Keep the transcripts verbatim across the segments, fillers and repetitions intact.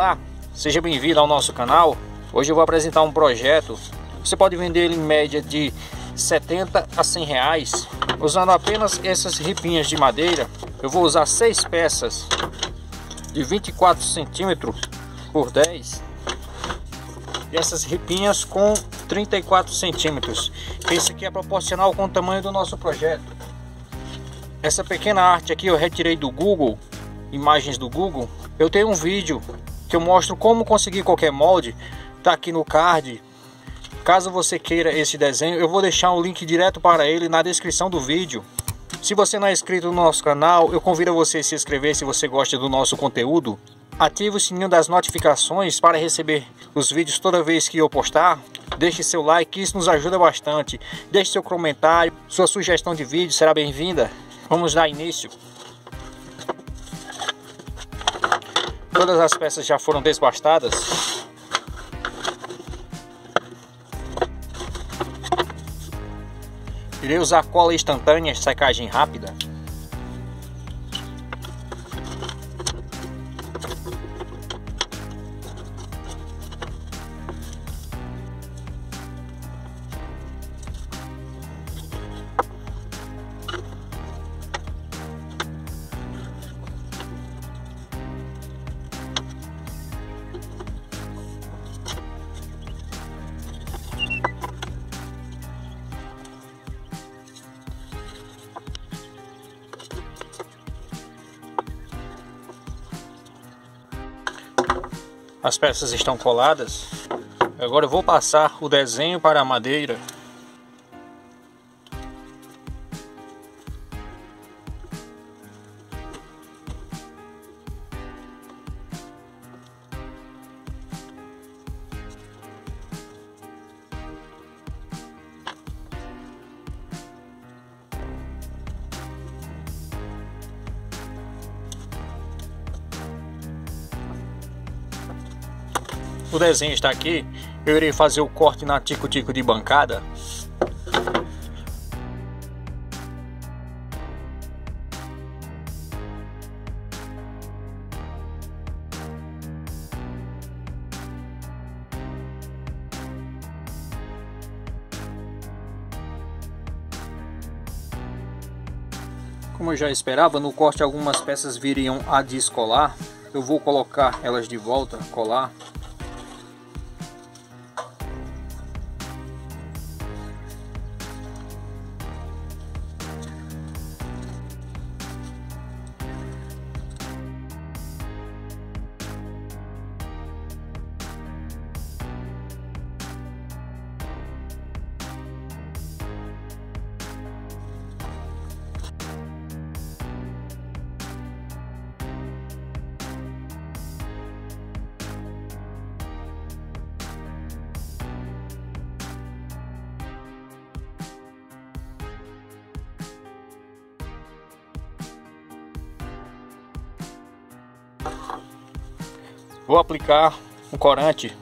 Olá, seja bem-vindo ao nosso canal. Hoje eu vou apresentar um projeto. Você pode vender ele em média de setenta a cem reais, usando apenas essas ripinhas de madeira. Eu vou usar seis peças de vinte e quatro centímetros por dez e essas ripinhas com trinta e quatro centímetros. Esse aqui é proporcional com o tamanho do nosso projeto. Essa pequena arte aqui eu retirei do Google, imagens do Google. Eu tenho um vídeo que eu mostro como conseguir qualquer molde, tá aqui no card. Caso você queira esse desenho, eu vou deixar um link direto para ele na descrição do vídeo. Se você não é inscrito no nosso canal, eu convido você a se inscrever se você gosta do nosso conteúdo. Ative o sininho das notificações para receber os vídeos toda vez que eu postar. Deixe seu like, isso nos ajuda bastante. Deixe seu comentário, sua sugestão de vídeo será bem-vinda. Vamos dar início. Todas as peças já foram desbastadas. Irei usar cola instantânea, secagem rápida. As peças estão coladas. Agora eu vou passar o desenho para a madeira. O desenho está aqui, eu irei fazer o corte na tico-tico de bancada. Como eu já esperava, no corte algumas peças viriam a descolar. Eu vou colocar elas de volta, colar. Vou aplicar um corante.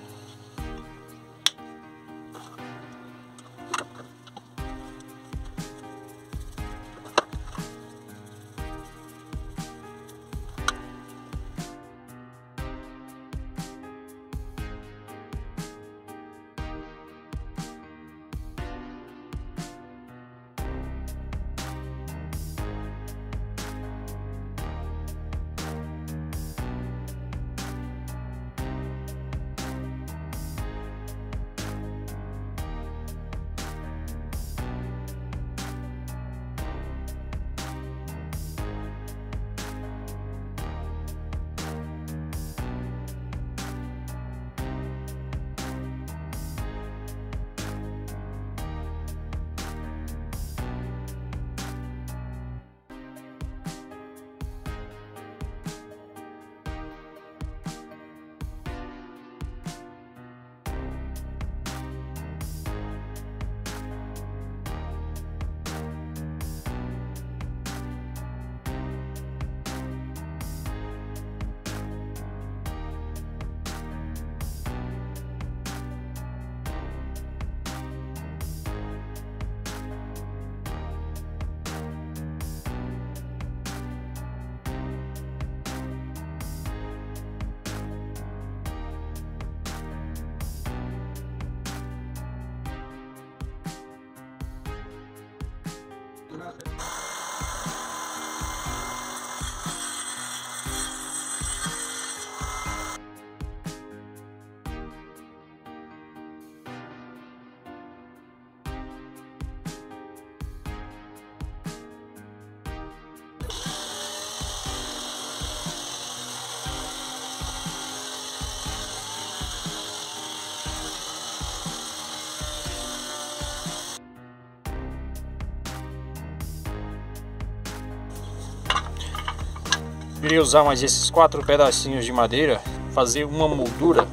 queria usar mais esses quatro pedacinhos de madeira, fazer uma moldura.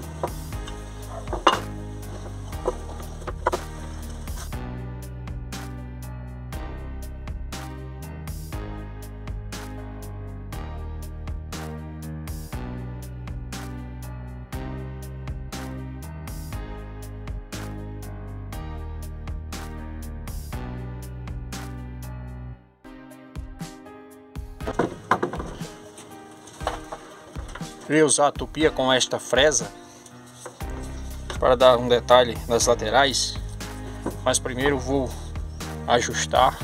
Queria usar a tupia com esta fresa para dar um detalhe nas laterais, mas primeiro vou ajustar.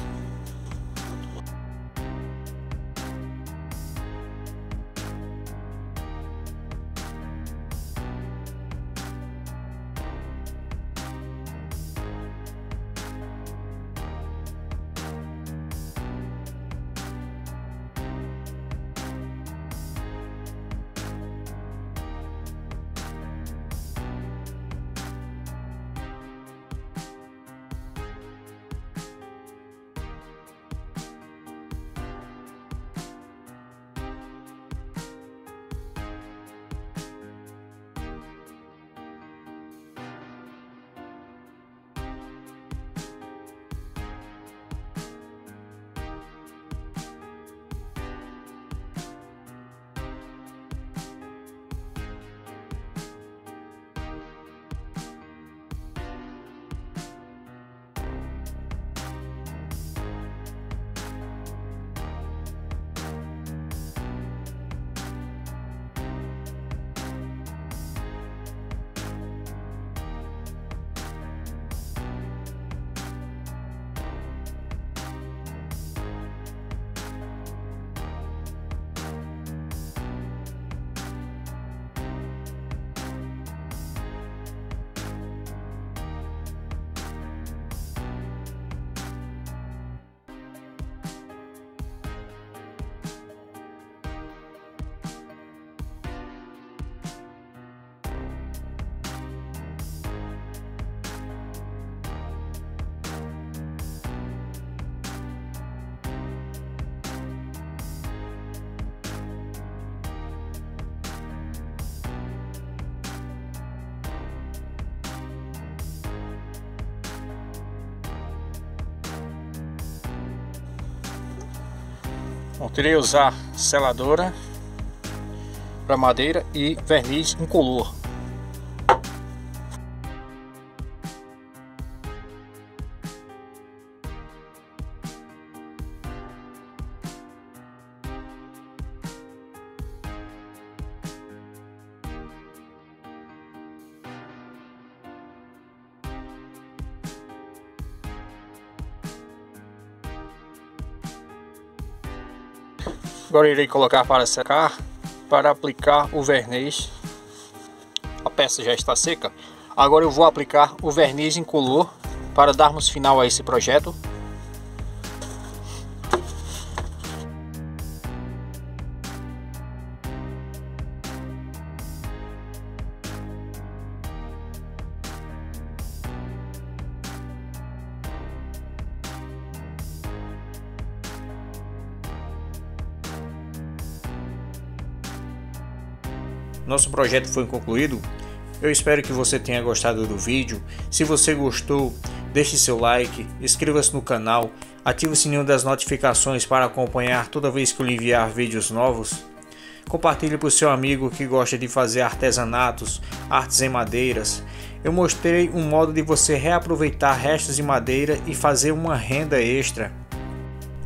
Bom, terei usar seladora para madeira e verniz incolor. Agora irei colocar para secar, para aplicar o verniz. A peça já está seca. Agora eu vou aplicar o verniz incolor para darmos final a esse projeto. Nosso projeto foi concluído. Eu espero que você tenha gostado do vídeo. Se você gostou, deixe seu like, inscreva-se no canal, ative o sininho das notificações para acompanhar toda vez que eu enviar vídeos novos. Compartilhe para o seu amigo que gosta de fazer artesanatos, artes em madeiras. Eu mostrei um modo de você reaproveitar restos de madeira e fazer uma renda extra.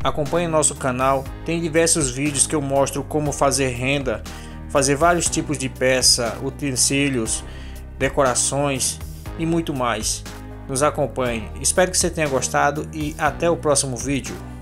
Acompanhe nosso canal, tem diversos vídeos que eu mostro como fazer renda, fazer vários tipos de peça, utensílios, decorações e muito mais. Nos acompanhe. Espero que você tenha gostado e até o próximo vídeo.